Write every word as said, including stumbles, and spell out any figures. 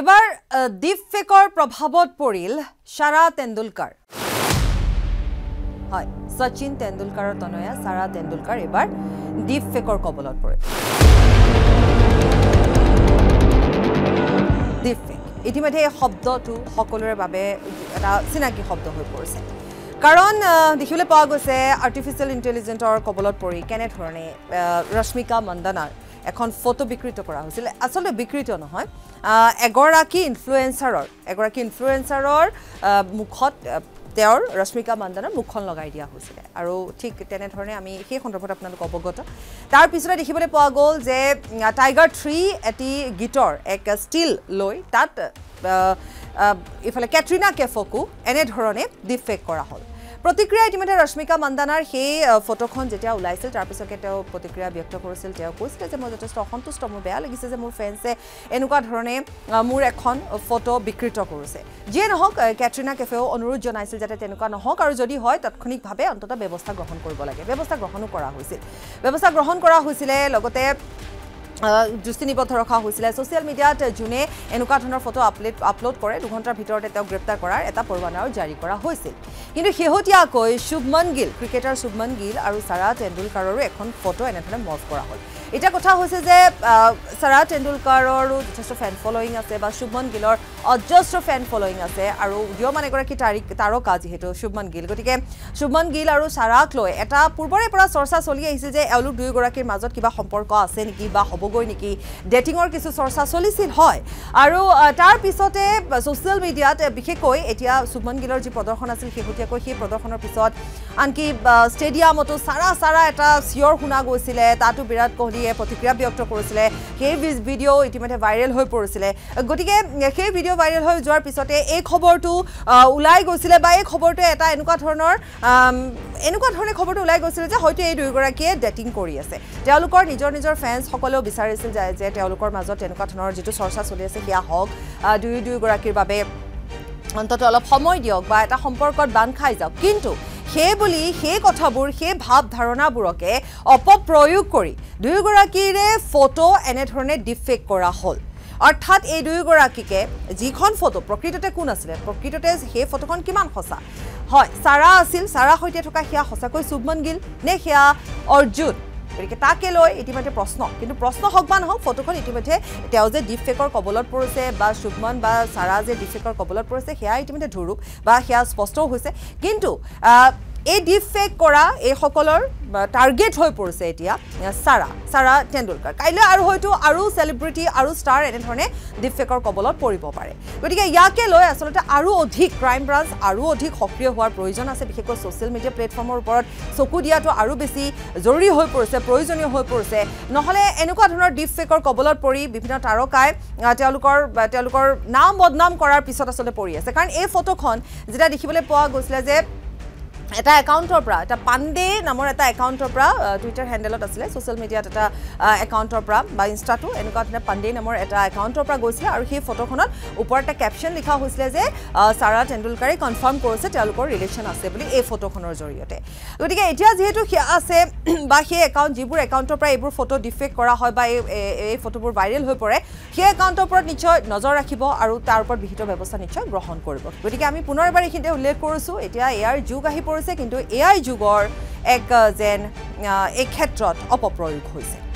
এবাৰ ডিপফেকৰ প্ৰভাৱত পৰিল সাৰা তেণ্ডুলকাৰ হয় সচিন তেণ্ডুলকাৰৰ তনয়া সাৰা তেণ্ডুলকাৰ এবাৰ ডিপফেকৰ কবলত পৰিল ডিপফেক ইতিমধ্যে এই শব্দটো সকলোৰে বাবে এটা চিনাকি শব্দ হৈ পৰিছে কাৰণ দেখিলে পোৱা গৈছে আৰ্টিফিশিয়াল ইন্টেলিজেন্সৰ কবলত পৰি কেনে ধৰণে ৰশ্মিকা মণ্ডনাৰ এখন ফটো বিকৃত কৰা হৈছিল আসলে বিকৃত নহয় এগৰাকী ইনফ্লুয়েন্সাৰৰ এগৰাকী ইনফ্লুয়েন্সাৰৰ মুখত তেওঁৰ ৰশ্মিকা মণ্ডনাৰ মুখখন লগাই দিয়া হৈছিল আৰু ঠিক তেনে ধৰণে আমি এই সন্দৰ্ভত আপোনালোক অৱগত তাৰ পিছতে দেখিবলৈ পোৱা গ'ল যে টাইগাৰ three এটি গিটাৰ এক ষ্টিল লৈ তাত ইফালে কেটৰিনা কেফকো এনে ধৰণে ডিফেক্ট কৰা হ'ল प्रतिक्रिया इतिमध्ये रश्मिका मंदानार हे फोटोखन जेटा उलाइसिल तार पिसके तेव प्रतिक्रिया व्यक्त करिसिल तेव কৈছিল যে মই যথেষ্ট অসন্তুষ্ট মোৰ বেয়া লাগিছে যে মোৰ ফ্যান্সে এনেকুৱা ধৰণে মোৰ এখন ফটো বিকৃত কৰিছে যে নহক কেটৰিনা কেফেও অনুৰোধ জনাইছিল যাতে তেনেকুৱা নহক আৰু যদি হয় তাৎক্ষণিকভাৱে অন্তত ব্যৱস্থা গ্ৰহণ কৰিব লাগে ব্যৱস্থা গ্ৰহণ কৰা হৈছিল ব্যৱস্থা গ্ৰহণ কৰা হৈছিল লগতে দৃষ্টিনিবদ্ধ ৰখা হৈছিল সোশ্যাল মিডিয়াত জুনে এনেকুৱা ধৰণৰ ফটো আপলোড আপলোড কৰে দুই ঘণ্টাৰ ভিতৰতে তেওঁ গ্ৰেপ্তাৰ কৰাৰ এটা পৰৱানাও জাৰি কৰা হৈছিল কিন্তু হেহতিয়াকৈ শুভমন গিল ক্ৰিকেটাৰ শুভমন গিল আৰু সাৰা তেণ্ডুলকাৰৰ এখন ফটো এনেধৰণে মৰ্ফ কৰা হ'ল এটা কথা হৈছে যে সাৰা তেণ্ডুলকাৰৰ যথেষ্ট ফ্যান ফলোয়িং আছে বা শুভমন গিলৰ অজস্ৰ ফ্যান ফলোয়িং আছে আৰু উদীয়মান এগৰাকী তাৰকা যিহেতু শুভমন গিল গতিকে শুভমন গিল আৰু সাৰাক লৈ এটা পূৰ্বৰে পৰা চৰ্চা চলি আহিছে যে এওঁলোক দুই গৰাকীৰ মাজত কিবা সম্পৰ্ক আছে নেকি বা গৈ নেকি ডেটিংৰ কিছু চৰ্চা চলিছিল হয় আৰু তাৰ পিছতে সোশ্যাল মিডিয়াত বিশেষকৈ এতিয়া শুভমন গিলৰ যি প্ৰদৰ্শন আছিল হেহতিয়াকৈ সেই প্ৰদৰ্শনৰ পিছত আনকি ষ্টেডিয়ামতো সাৰা সাৰা এটা চিঞৰ শুনা গৈছিল তাতো বিৰাট কোহলিয়ে প্ৰতিক্ৰিয়া ব্যক্ত কৰিছিল সেই ভিডিঅ ইতিমধ্যে ভাইৰেল হৈ পৰিছিল গতিকে সেই ভিডিঅ ভাইৰেল হৈ যোৱাৰ পিছতে এই খবৰটো উলাই গৈছিল বা এই খবৰটো এটা এনেকুৱা ধৰণৰ এনেকুৱা ধৰণে খবৰটো উলাই গৈছিল যে হয়তো এই দুই গৰাকীয়ে ডেটিং কৰি আছে তেওঁলোকৰ নিজৰ নিজৰ ফ্যান্স সকলো বিচাৰিছিল যে তেওঁলোকৰ মাজত এনেকুৱা ধৰণৰ যেটো চৰ্চা চলি আছে কিয়া হওক দুই দুই গৰাকীৰ বাবে অন্তত অলপ সময় দিয়ক বা এটা সম্পৰ্কত বান্ধ খাই যাওক কিন্তু সেই বুলি সেই কথাবোৰ সেই ভাব ধাৰণাবোৰকে অপপ্ৰয়োগ কৰি দুই গৰাকীৰে ফটো এনে ধৰণে ডিফেক কৰা হ'ল अर्थात এই দুই গৰাকীকে যিখন ফটো প্ৰকৃততে কোন আছিল প্ৰকৃততে সেই ফটোখন কিমান হসা হয় সাৰা আছিল সাৰা হৈতে থকা হিয়া হসাকৈ শুভমন গিল নে হিয়া অৰ্জুন গতিকে তাকে লৈ ইতিমধ্যে প্ৰশ্ন কিন্তু প্ৰশ্ন হওক বা নহওক ফটোখন ইতিমধ্যে তেওঁ যে ডিফেকৰ কবলত পৰিছে বা শুভমন বা সাৰা যে ডিফেকৰ কবলত পৰিছে হিয়া ইতিমধ্যে ধুৰুপ বা হিয়া স্পষ্ট হৈছে কিন্তু এই ডিফেক কৰা এই সকলৰ টাৰ্গেট হৈ পৰিছে এতিয়া সাৰা সাৰা তেণ্ডুলকাৰ কাইলৈ আৰু হয়তো আৰু সেলিব্ৰিটি আৰু স্টাৰ এনে ধৰণে ডিফেকৰ কবলত পৰিব পাৰে গতিকে ইয়াকে লৈ আসলে আৰু অধিক ক্ৰাইম ব্ৰাঞ্চ আৰু অধিক সক্ৰিয় হোৱাৰ প্ৰয়োজন আছে বিশেষকৈ সোশ্যাল মিডিয়া প্লেটফৰ্মৰ ওপৰত চকু দিয়াটো আৰু বেছি জৰুৰী হৈ পৰিছে প্ৰয়োজনীয় হৈ পৰিছে নহলে এনেকুৱা ধৰণৰ ডিফেকৰ কবলত পৰি বিভিন্ন তাৰকাই তেওঁলোকৰ তেওঁলোকৰ নাম বদনাম কৰাৰ পিছত আসলে পৰি আছে কাৰণ এই ফটোখন যেটা দেখিবলৈ পোৱা গৈছিল যে এটা একাউণ্টৰ পৰা এটা পাণ্ডে নামৰ এটা একাউণ্টৰ পৰা টুইটাৰ হ্যান্ডেলত আছিল সোশ্যাল মিডিয়াত এটা একাউণ্টৰ পৰা বা ইনষ্টাটো এনেকুৱা ধৰণে পাণ্ডে নামৰ এটা একাউণ্টৰ পৰা গৈছিল আৰু সেই ফটোখনত ওপৰত এটা ক্যাপশন লিখা হৈছিল যে সাৰা তেণ্ডুলকাৰে কনফাৰ্ম কৰিছে তেওঁলোকৰ ৰিলেচন আছে বুলি এই ফটোখনৰ জৰিয়তে গতিকে এতিয়া যেহেতু আছে বা সেই একাউণ্ট যিবোৰ একাউণ্টৰ পৰা এইবোৰ ফটো ডিফেক্ট কৰা হয় বা এই ফটোবোৰ ভাইৰেল হৈ পৰে সেই একাউণ্টৰ পৰা নিশ্চয় নজৰ ৰাখিব আৰু তাৰ ওপৰত বিহিত ব্যৱস্থা নিশ্চয় গ্ৰহণ কৰিব গতিকে আমি পুনৰ এবাৰ এইখিনিতে উল্লেখ কৰিছো এতিয়া এআই যুগ আহি কিন্তু এআই যুগৰ এক যেন এই ক্ষেত্ৰত অপপ্ৰয়োগ হৈছে